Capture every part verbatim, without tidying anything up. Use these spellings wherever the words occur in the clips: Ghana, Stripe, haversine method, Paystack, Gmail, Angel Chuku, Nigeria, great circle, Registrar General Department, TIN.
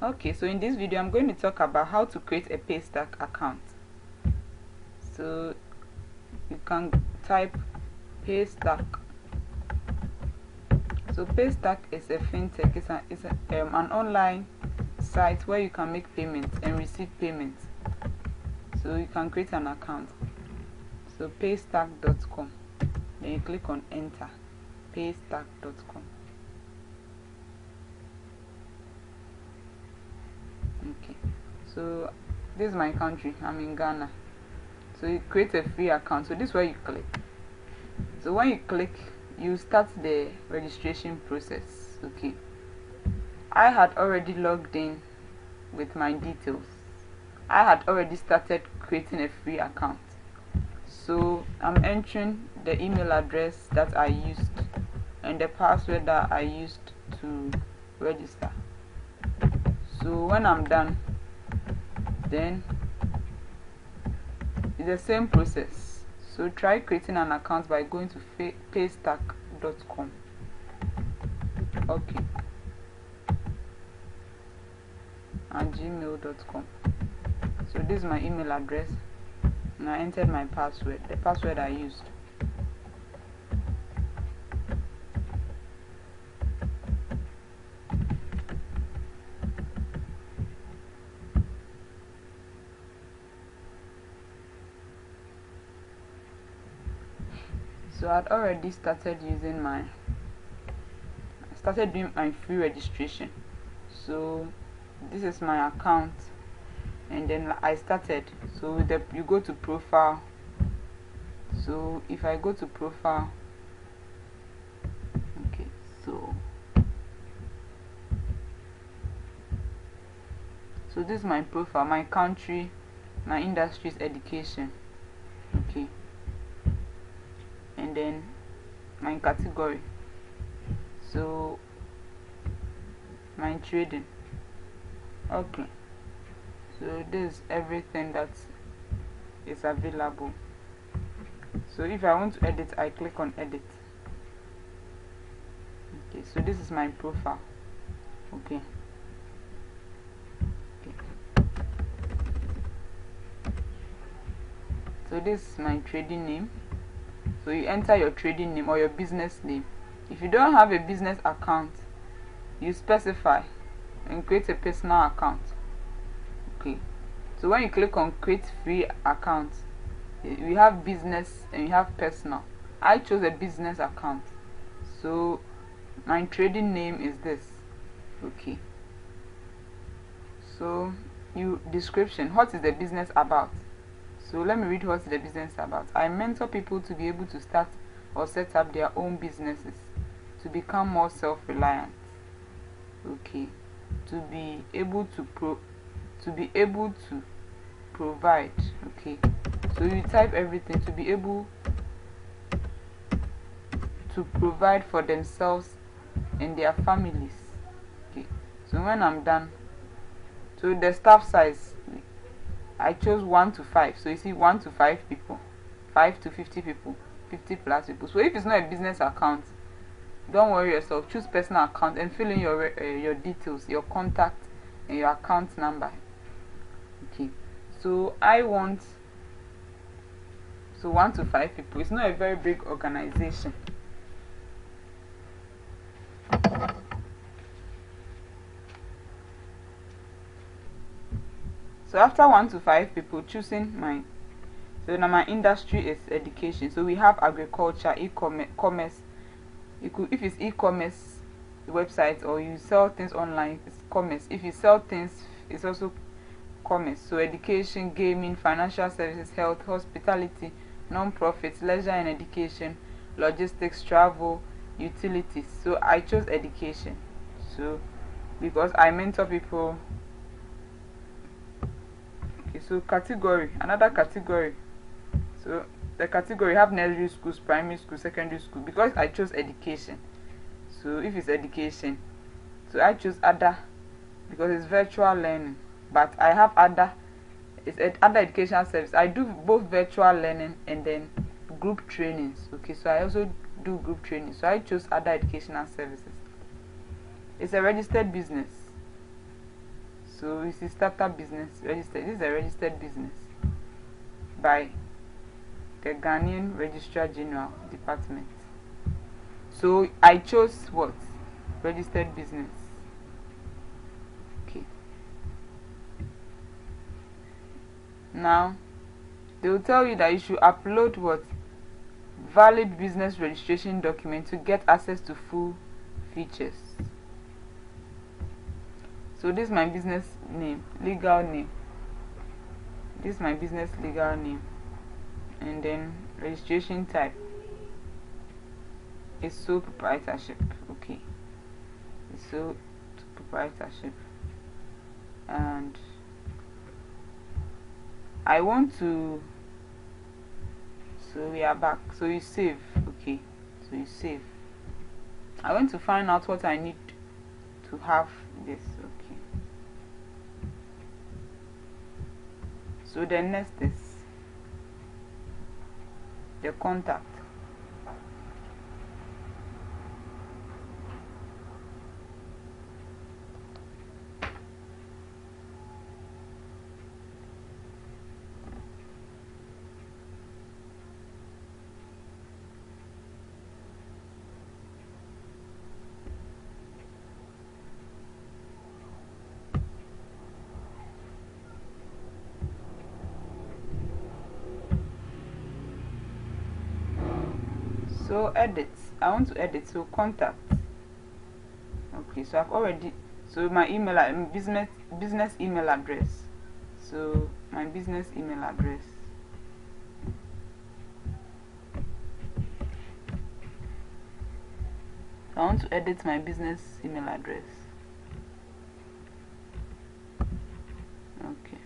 Okay, so in this video I'm going to talk about how to create a Paystack account. So you can type Paystack. So Paystack is a fintech, it's, a, it's a, um, an online site where you can make payments and receive payments. So you can create an account. So paystack dot com, then you click on enter, paystack dot com. Okay, so this is my country, I'm in Ghana. So you create a free account. So this is where you click. So when you click, you start the registration process. Okay, I had already logged in with my details. I had already started creating a free account. So I'm entering the email address that I used and the password that I used to register. So when I'm done, then it's the same process. So try creating an account by going to paystack dot com. Okay, and gmail dot com. So this is my email address and I entered my password, the password I used. So I'd already started using my I started doing my free registration. So this is my account, and then I started. So with the, you go to profile. So if I go to profile, okay, so so this is my profile, my country, my industry is education. Okay, and then my category, so my trading. Okay, so this is everything that is available. So if I want to edit, I click on edit. Okay, so this is my profile. Okay, okay. So this is my trading name. So you enter your trading name or your business name. If you don't have a business account, you specify and create a personal account. Okay, so when you click on create free account, we have business and you have personal. I chose a business account. So my trading name is this. Okay, so you description, what is the business about? So let me read what's the business about. I mentor people to be able to start or set up their own businesses, to become more self-reliant. Okay, to be able to pro, to be able to provide. Okay, so you type everything, to be able to provide for themselves and their families. Okay, so when I'm done, so the staff size, I chose one to five. So you see one to five people, five to fifty people, fifty plus people. So if it's not a business account, don't worry yourself, choose personal account and fill in your uh, your details, your contact and your account number. Okay, so I want, so one to five people. It's not a very big organization. So after one to five people, choosing my, so now my industry is education. So we have agriculture, e-commerce. You could, if it's e-commerce websites or you sell things online, it's commerce. If you sell things, it's also commerce. So education, gaming, financial services, health, hospitality, non-profits, leisure and education, logistics, travel, utilities. So I chose education, so because I mentor people. So category, another category. So the category have nursery schools, primary school, secondary school, because I chose education. So if it's education, so I choose other because it's virtual learning, but I have other, it's other educational service. I do both virtual learning and then group trainings. Okay, so I also do group training. So I chose other educational services. It's a registered business. So it's a startup business registered. This is a registered business by the Ghanaian Registrar General Department. So I chose what? Registered business. Okay. Now they will tell you that you should upload what? Valid business registration document to get access to full features. So this is my business name, legal name. This is my business legal name. And then registration type is sole proprietorship. Okay, it's sole proprietorship. And I want to, so we are back. So you save. Okay, so you save. I want to find out what I need to have this. Okay, so the next is the contact. So edit, I want to edit, so contact. Okay, so I've already, so my email, business business email address. So my business email address. I want to edit my business email address. Okay.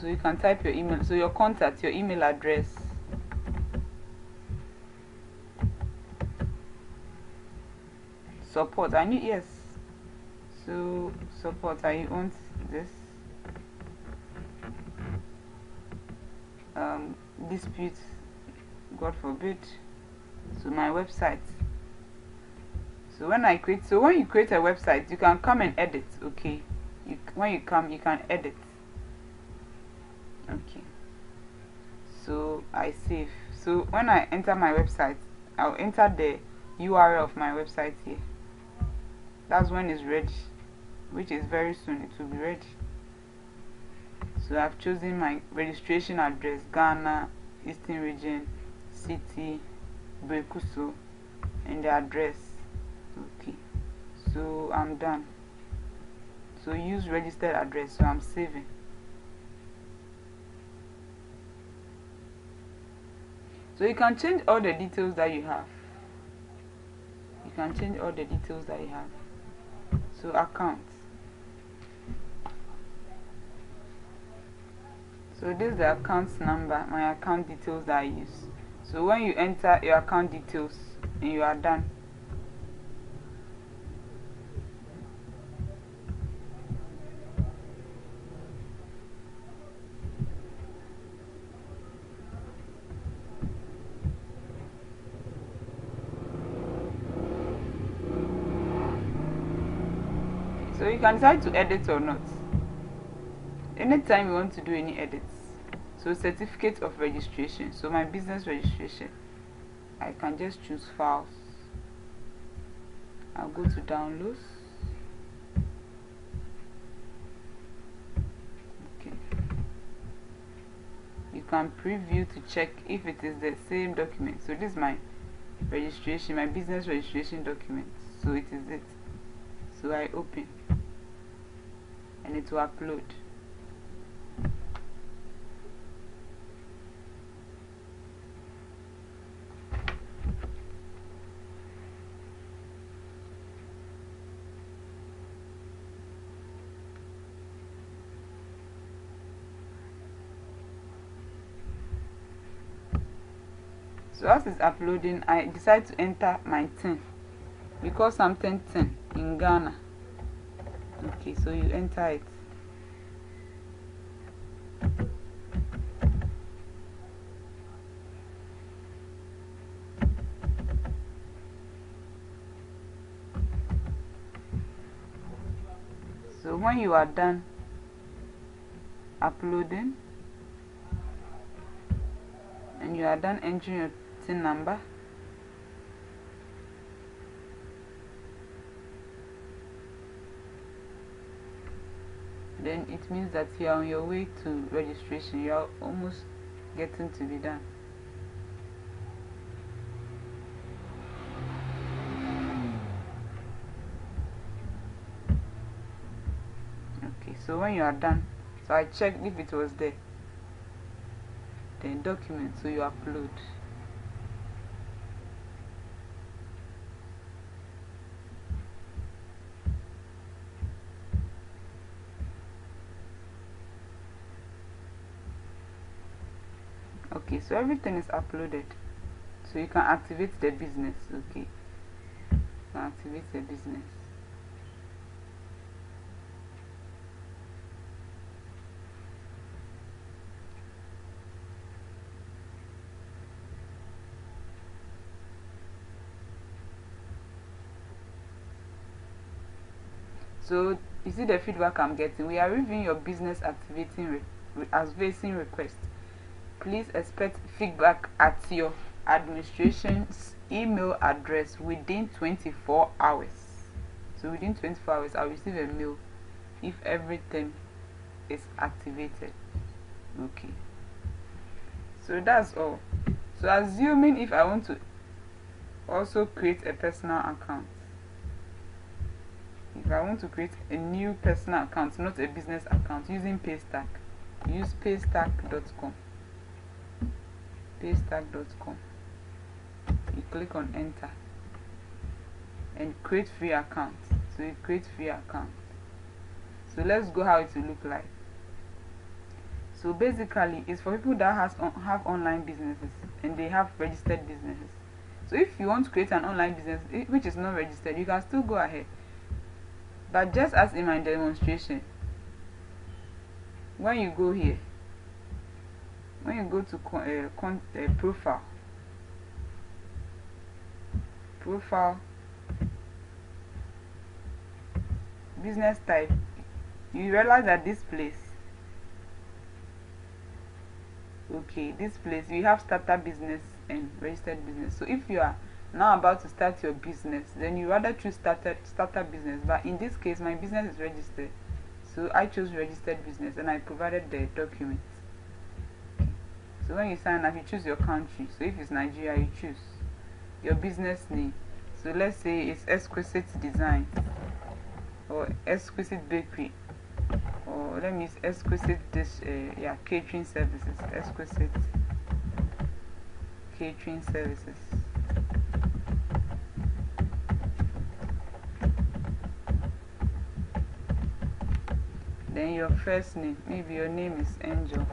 So you can type your email, so your contact, your email address. Support, I need, yes. So support, I want this. Um, dispute, God forbid. So my website. So when I create, so when you create a website, you can come and edit, okay. You, when you come, you can edit. Okay, so I save. So when I enter my website, I'll enter the U R L of my website here. That's when it's ready, which is very soon. It will be ready. So I've chosen my registration address: Ghana, Eastern Region, City, Bekuso, and the address. Okay, so I'm done. So use registered address. So I'm saving. So you can change all the details that you have. You can change all the details that you have. So account. So this is the account number, my account details that I use. So when you enter your account details and you are done. So you can decide to edit or not. Anytime you want to do any edits. So certificate of registration. So my business registration. I can just choose files. I'll go to downloads. Okay. You can preview to check if it is the same document. So this is my registration, my business registration document. So it is it. So I open. And it will upload. So as it's uploading, I decide to enter my T I N because I'm ten ten in Ghana. Okay, so you enter it. So when you are done uploading and you are done entering your T I N number, then it means that you are on your way to registration. You are almost getting to be done. Okay, so when you are done, so I checked if it was there. Then document, so you upload. Okay, so everything is uploaded, so you can activate the business. Okay, you can activate the business. So you see the feedback I'm getting. We are reviewing your business activating re activation request. Please expect feedback at your administration's email address within twenty-four hours. So within twenty-four hours, I'll receive a mail if everything is activated. Okay. So that's all. So assuming if I want to also create a personal account. If I want to create a new personal account, not a business account, using Paystack, use paystack dot com. paystack dot com. You click on enter and create free account. So you create free account. So let's go how it will look like. So basically, it's for people that has on, have online businesses and they have registered businesses. So if you want to create an online business which is not registered, you can still go ahead. But just as in my demonstration, when you go here, when you go to con uh, con uh, profile, profile, business type, you realize that this place, okay, this place, you have starter business and registered business. So if you are now about to start your business, then you rather choose starter, starter business. But in this case, my business is registered, so I chose registered business and I provided the documents. So when you sign up, you choose your country. So if it's Nigeria, you choose your business name. So let's say it's Exquisite Design or Exquisite Bakery, or let me use Exquisite Dish, uh, yeah, catering services, Exquisite Catering Services. Then your first name, maybe your name is Angel,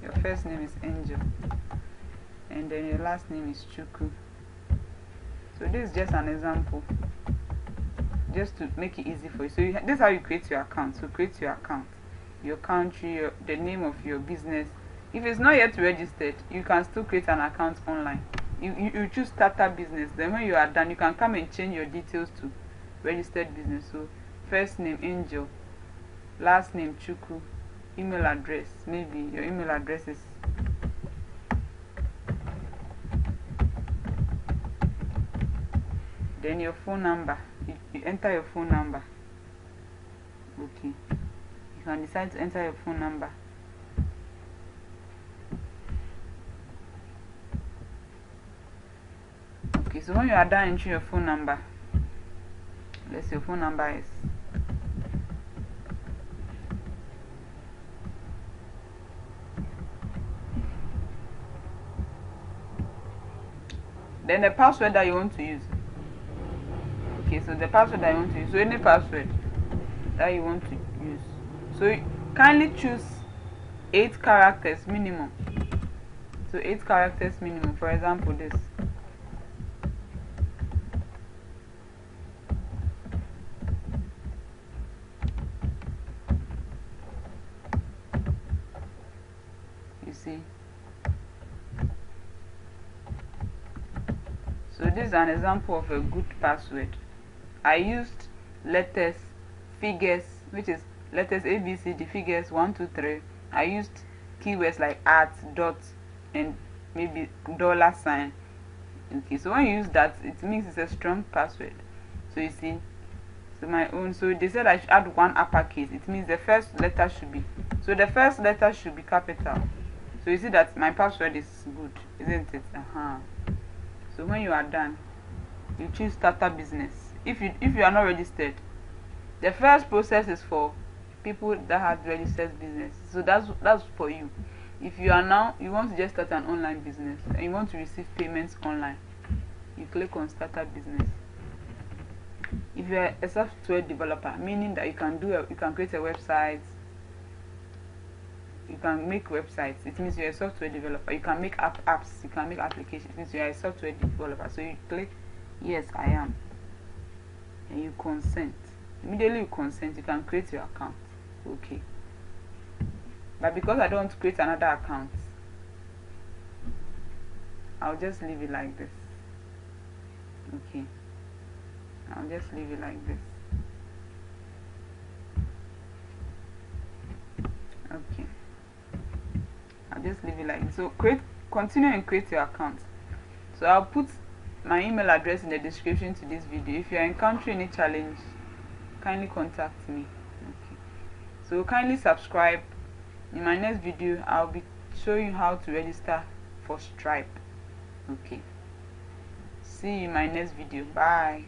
your first name is Angel, and then your last name is Chuku. So this is just an example, just to make it easy for you. So you, this is how you create your account. So create your account, your country, your, the name of your business. If it's not yet registered, you can still create an account online. You, you, you choose starter business, then when you are done, you can come and change your details to registered business. So first name Angel, last name Chuku, email address, maybe your email address is then your phone number, you, you enter your phone number. Okay, you can decide to enter your phone number. Okay, so when you are done entering your phone number, let's say your phone number is then the password that you want to use. Okay, so the password that you want to use, so any password that you want to use. So kindly choose eight characters minimum. So eight characters minimum. For example, this. see. So this is an example of a good password. I used letters, figures, which is letters A B C, the figures one two three. I used keywords like at, dot, and maybe dollar sign. Okay, so when you use that, it means it's a strong password. So you see, so my own, so they said I should add one uppercase. It means the first letter should be, so the first letter should be capital. So you see that my password is good, isn't it? Uh-huh. So when you are done, you choose starter business. If you if you are not registered, the first process is for people that have registered business. So that's that's for you. If you are now, you want to just start an online business and you want to receive payments online, you click on starter business. If you are a software developer, meaning that you can do a, you can create a website, you can make websites, it means you are a software developer. You can make app apps, you can make applications, it means you are a software developer. So you click yes I am, and you consent. Immediately you consent, you can create your account. Okay, but because I don't want to create another account, I'll just leave it like this. Okay, I'll just leave it like this. Okay, I'll just leave it like this. So create, continue and create your account. So I'll put my email address in the description to this video. If you are encountering any challenge, kindly contact me. Okay, so kindly subscribe. In my next video, I'll be showing you how to register for Stripe. Okay, see you in my next video. Bye.